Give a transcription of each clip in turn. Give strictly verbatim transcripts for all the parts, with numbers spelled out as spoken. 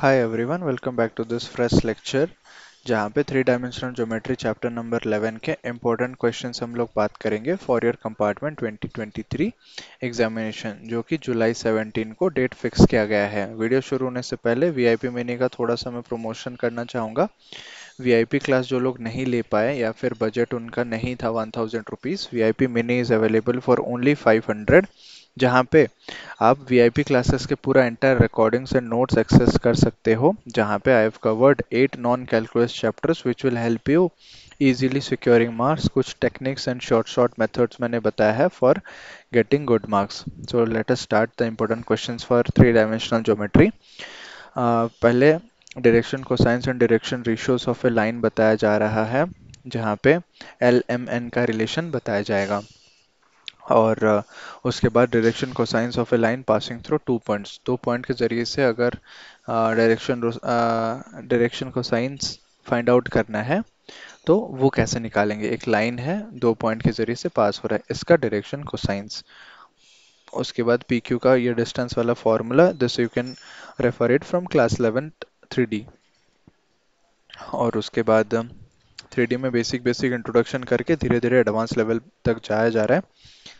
Hi everyone, welcome back to this fresh lecture जहाँ पे three dimensional geometry chapter number eleven के important questions हम लोग बात करेंगे for your compartment twenty twenty three examination जो कि जुलाई सेवनटीन को डेट फिक्स किया गया है। वीडियो शुरू होने से पहले वीआईपी मिनी का थोड़ा सा मैं प्रमोशन करना चाहूँगा। वीआईपी क्लास जो लोग नहीं ले पाए या फिर बजट उनका नहीं था one thousand rupees, VIP mini is available for only five hundred, जहाँ पे आप वीआईपी क्लासेस के पूरा entire recordings and notes access कर सकते हो, जहाँ पे I have covered eight non calculus chapters which will help you easily securing marks. कुछ techniques and short short methods मैंने बताया है for getting good marks. So let us start the important questions for three dimensional geometry. पहले direction cosines and direction ratios of a line बताया जा रहा है, जहाँ पे एल एम एन का रिलेशन बताया जाएगा और उसके बाद direction cosines of a line passing through two points. दो पॉइंट के ज़रिए से अगर direction direction cosines find out करना है तो वो कैसे निकालेंगे। एक लाइन है, दो पॉइंट के ज़रिए से पास हो रहा है, इसका डायरेक्शन कोसाइंस। उसके बाद पी क्यू का ये डिस्टेंस वाला formula, this you can refer it from class eleven three D. और उसके बाद थ्री डी में बेसिक बेसिक इंट्रोडक्शन करके धीरे धीरे एडवांस लेवल तक जाया जा रहा है।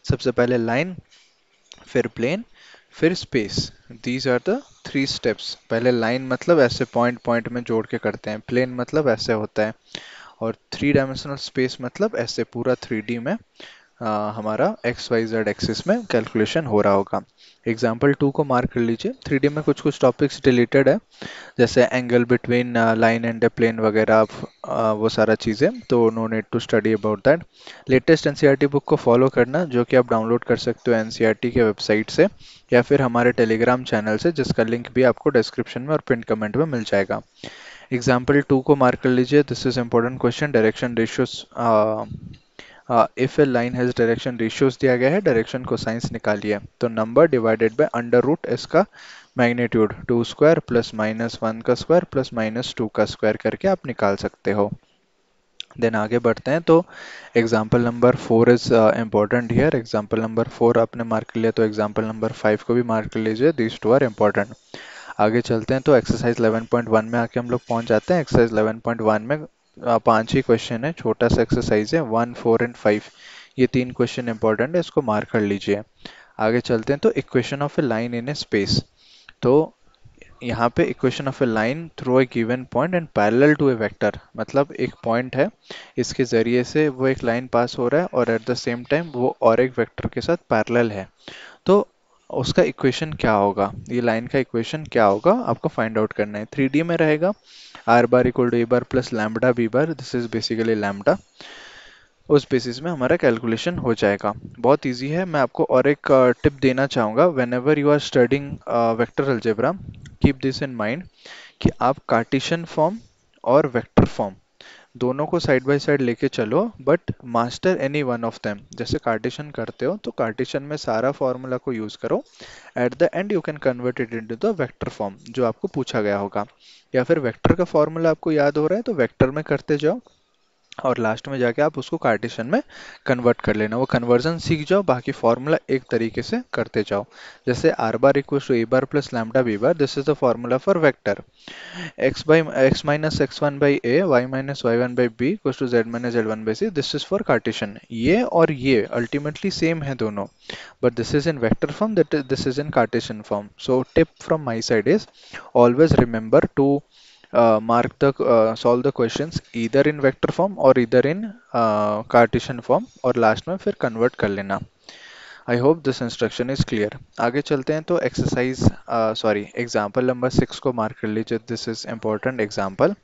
सबसे पहले लाइन, फिर प्लेन, फिर space. These are the three steps. पहले लाइन मतलब ऐसे पॉइंट पॉइंट में जोड़ के करते हैं, प्लेन मतलब ऐसे होता है, और थ्री डायमेंशनल स्पेस मतलब ऐसे पूरा थ्री डी में आ, हमारा एक्स वाई जेड एक्सिस में कैलकुलेशन हो रहा होगा। एग्जाम्पल टू को मार्क कर लीजिए। थ्री डी में कुछ कुछ टॉपिक्स रिलेटेड है, जैसे angle between line and a plane वगैरह, वो सारा चीज़ें, तो no need to study about that. Latest NCERT book को फॉलो करना, जो कि आप डाउनलोड कर सकते हो एनसीईआरटी के वेबसाइट से या फिर हमारे टेलीग्राम चैनल से, जिसका लिंक भी आपको डिस्क्रिप्शन में और पिन कमेंट में मिल जाएगा। एग्जाम्पल टू को मार्क कर लीजिए। This is important question, direction ratios. If a line has direction ratios दिया गया है, डायरेक्शन कोसाइंस निकालिए। तो number divided by under root इसका magnitude, two square plus minus one का स्क्वायर प्लस माइनस टू का स्क्वायर करके आप निकाल सकते हो। देन आगे बढ़ते हैं। तो example number four is important here. Example number four आपने मार्क कर लिया, तो एग्जाम्पल नंबर फाइव को भी मार्क कर लीजिए। These two are important. आगे चलते हैं। तो एक्सरसाइज इलेवन पॉइंट वन में आके हम लोग पहुँच जाते हैं। एक्सरसाइज इलेवन पॉइंट वन में पांच ही क्वेश्चन है, छोटा सा एक्सरसाइज है। वन, फोर एंड फाइव, ये तीन क्वेश्चन इंपॉर्टेंट है, इसको मार्क कर लीजिए। आगे चलते हैं। तो equation of a line in a space. तो यहाँ पे equation of a line through a given point and parallel to a vector, मतलब एक पॉइंट है, इसके ज़रिए से वो एक लाइन पास हो रहा है और एट द सेम टाइम वो और एक वेक्टर के साथ पैरेलल है, तो उसका इक्वेशन क्या होगा, ये लाइन का इक्वेशन क्या होगा, आपको फाइंड आउट करना है। थ्री डी में रहेगा R bar equal to A bar plus lambda B bar, this is basically lambda. उस बेसिस में हमारा कैलकुलेशन हो जाएगा, बहुत इजी है। मैं आपको और एक टिप देना चाहूँगा, whenever you are studying vector algebra, keep this in mind कि आप कार्टिशन फॉर्म और वेक्टर फॉर्म दोनों को साइड बाय साइड लेके चलो, but master any one of them. जैसे कार्टिशन करते हो तो कार्टिशन में सारा फार्मूला को यूज़ करो, at the end you can convert it into the vector form जो आपको पूछा गया होगा, या फिर वेक्टर का फार्मूला आपको याद हो रहा है तो वेक्टर में करते जाओ और लास्ट में जाके आप उसको कार्टिशन में कन्वर्ट कर लेना। वो कन्वर्जन सीख जाओ, बाकी फार्मूला एक तरीके से करते जाओ। जैसे R bar equals to A bar plus lambda B bar, this is the formula for vector. X by X minus X one by A, Y minus Y one by B equals to Z minus Z one by C, this is for Cartesian. ये और ये ultimately same है दोनों, but this is in vector form, that is this is in Cartesian form. So tip from my side is always remember to Uh, mark the uh, solve the questions either in vector form or either in uh, cartesian form और last में फिर convert कर लेना। I hope this instruction is clear। आगे चलते हैं। तो exercise sorry example number six को mark कर लीजिए, this is important example।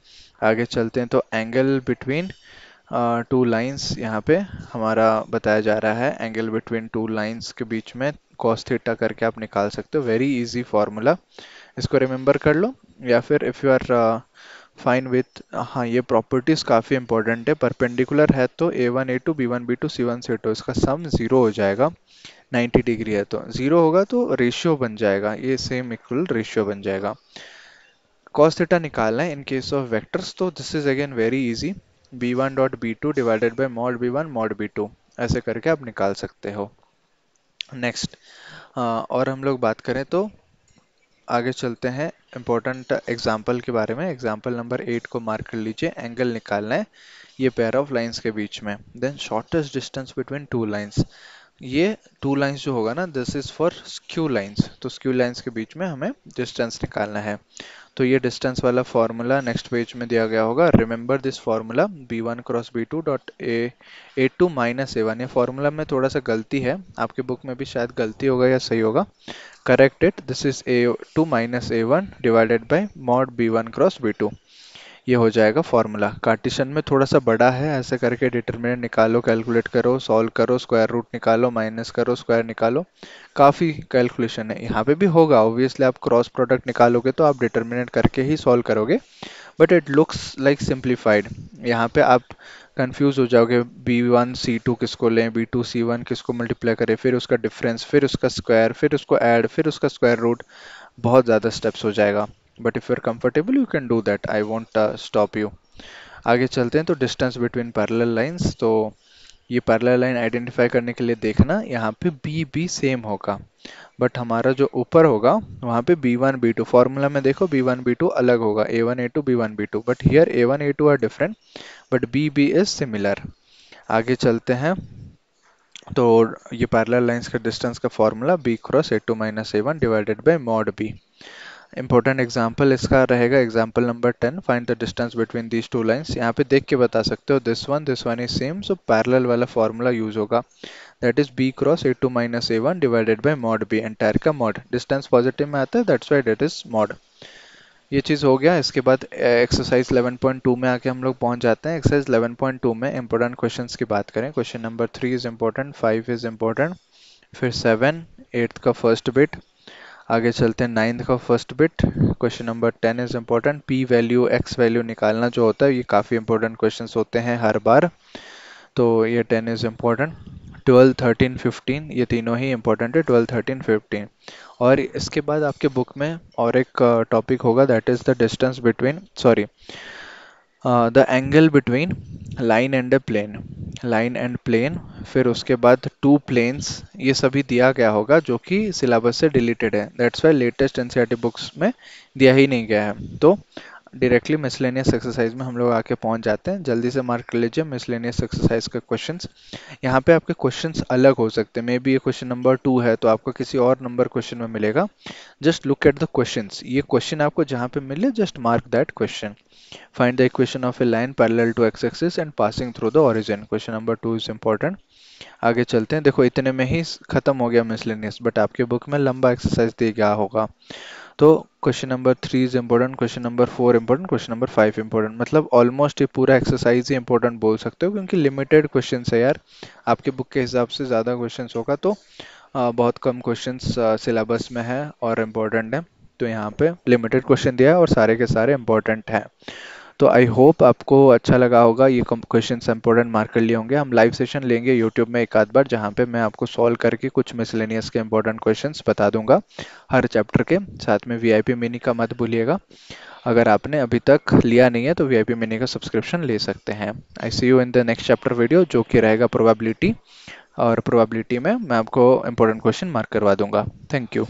आगे चलते हैं। तो angle between uh, two lines, यहाँ पे हमारा बताया जा रहा है angle between two lines के बीच में cos theta करके आप निकाल सकते हो। very easy formula, इसको रिमेंबर कर लो, या फिर if you are fine with, हाँ ये प्रॉपर्टीज़ काफ़ी इंपॉर्टेंट है। परपेंडिकुलर है तो A one A two B one B two C one C two, इसका सम ज़ीरो हो जाएगा। नाइन्टी डिग्री है तो ज़ीरो होगा, तो रेशियो बन जाएगा, ये सेम इक्वल रेशियो बन जाएगा। कॉस थीटा निकालना है इन केस ऑफ वेक्टर्स, तो this is again very easy. B one dot B two divided by mod B one mod B two, ऐसे करके आप निकाल सकते हो। नेक्स्ट uh, और हम लोग बात करें तो आगे चलते हैं इम्पोर्टेंट एग्जाम्पल के बारे में। एग्जाम्पल नंबर एट को मार्क कर लीजिए। एंगल निकालना है ये पेयर ऑफ लाइंस के बीच में। Then shortest distance between two lines, ये टू लाइंस जो होगा ना, this is for skew lines, तो स्क्यू लाइंस के बीच में हमें डिस्टेंस निकालना है। तो ये डिस्टेंस वाला फॉर्मूला नेक्स्ट पेज में दिया गया होगा। Remember this formula B one cross B two dot A A two minus A one. ये फार्मूला में थोड़ा सा गलती है, आपके बुक में भी शायद गलती होगा या सही होगा। Correct it, this is A two minus A one divided by mod B one cross B two, ये हो जाएगा फॉर्मूला। कार्टिशन में थोड़ा सा बड़ा है, ऐसे करके डिटरमिनेंट निकालो, कैलकुलेट करो, सॉल्व करो, स्क्वायर रूट निकालो, माइनस करो, स्क्वायर निकालो, काफ़ी कैलकुलेशन है। यहाँ पे भी होगा ऑब्वियसली, आप क्रॉस प्रोडक्ट निकालोगे तो आप डिटरमिनेंट करके ही सॉल्व करोगे, but it looks like simplified. यहाँ पे आप कंफ्यूज हो जाओगे, बी वन सी टू किसको लें, बी टू सी वन किसको मल्टीप्लाई करें, फिर उसका डिफरेंस, फिर उसका स्क्वायर, फिर उसको ऐड, फिर उसका स्क्वायर रूट, बहुत ज़्यादा स्टेप्स हो जाएगा। But if you are comfortable you can do that, I want stop you. आगे चलते हैं तो डिस्टेंस बिटवीन पैरेलल लाइंस। तो ये पैरेलल लाइन आइडेंटिफाई करने के लिए देखना, यहाँ पे बी बी सेम होगा, बट हमारा जो ऊपर होगा वहाँ पे B one B two, formula में देखो बी वन बी टू अलग होगा, A one A two B one B two, but here A one A two are different but B B is similar. आगे चलते हैं तो ये पैरेलल लाइंस का डिस्टेंस का formula B cross A two minus A one divided by mod B. Important example इसका रहेगा example number ten, find the distance between these two lines. यहाँ पे देख के बता सकते हो, this one this one is same, so parallel वाला फॉर्मूला यूज होगा, that is B cross A two minus A one divided by mod B, entire का मॉड, डिस्टेंस पॉजिटिव में आता है that's why that is mod. ये चीज़ हो गया। इसके बाद एक्सरसाइज इलेवन पॉइंट टू में आके हम लोग पहुंच जाते हैं। एक्सरसाइज इलेवन पॉइंट टू में इंपॉर्टेंट क्वेश्चंस की बात करें। Question number three is important, five is important, फिर सेवन, एट्थ का फर्स्ट बिट, आगे चलते हैं नाइन्थ का first bit. Question number ten is important, P value X value निकालना जो होता है, ये काफ़ी इंपॉर्टेंट क्वेश्चंस होते हैं हर बार, तो ये ten is important. Twelve thirteen fifteen ये तीनों ही इंपॉर्टेंट है, ट्वेल्व थर्टीन फिफ्टीन। और इसके बाद आपके बुक में और एक टॉपिक होगा, that is the distance between sorry the angle between line and a plane, line and plane, फिर उसके बाद टू प्लेन्स, ये सभी दिया गया होगा जो कि सिलेबस से डिलीटेड है, that's why latest NCERT books में दिया ही नहीं गया है। तो डायरेक्टली मिसलेनियस एक्सरसाइज में हम लोग आके पहुंच जाते हैं। जल्दी से मार्क कर लीजिए मिसलेनियस एक्सरसाइज का क्वेश्चंस। यहाँ पे आपके क्वेश्चंस अलग हो सकते हैं, मे बी ये क्वेश्चन नंबर टू है तो आपको किसी और नंबर क्वेश्चन में मिलेगा। Just look at the questions, ये क्वेश्चन आपको जहाँ पे मिले just mark that question. Find the equation of a line parallel to X axis and passing through the origin, question number two is important. आगे चलते हैं, देखो इतने में ही खत्म हो गया मिसलेनियस, बट आपके बुक में लंबा एक्सरसाइज दिया गया होगा। तो question number three is important, question number four important, question number five important, मतलब ऑलमोस्ट ये पूरा एक्सरसाइज ही इम्पोर्टेंट बोल सकते हो, क्योंकि लिमिटेड क्वेश्चन है यार, आपके बुक के हिसाब से ज़्यादा क्वेश्चन होगा तो आ, बहुत कम क्वेश्चन सिलेबस में है और इम्पोर्टेंट है, तो यहाँ पे लिमिटेड क्वेश्चन दिया है और सारे के सारे इम्पोर्टेंट हैं। तो आई होप आपको अच्छा लगा होगा, ये क्वेश्चन इंपॉर्टेंट मार्क कर लिए होंगे। हम लाइव सेशन लेंगे यूट्यूब में एक आध बार, जहाँ पे मैं आपको सॉल्व करके कुछ मिसलेनियस के इंपॉर्टेंट क्वेश्चंस बता दूंगा हर चैप्टर के। साथ में वीआईपी मिनी का मत भूलिएगा, अगर आपने अभी तक लिया नहीं है तो वीआईपी मिनी का सब्सक्रिप्शन ले सकते हैं। I see you in the next chapter video, जो कि रहेगा प्रोबेबिलिटी, और प्रोबेबिलिटी में मैं आपको इंपॉर्टेंट क्वेश्चन मार्क करवा दूंगा। Thank you.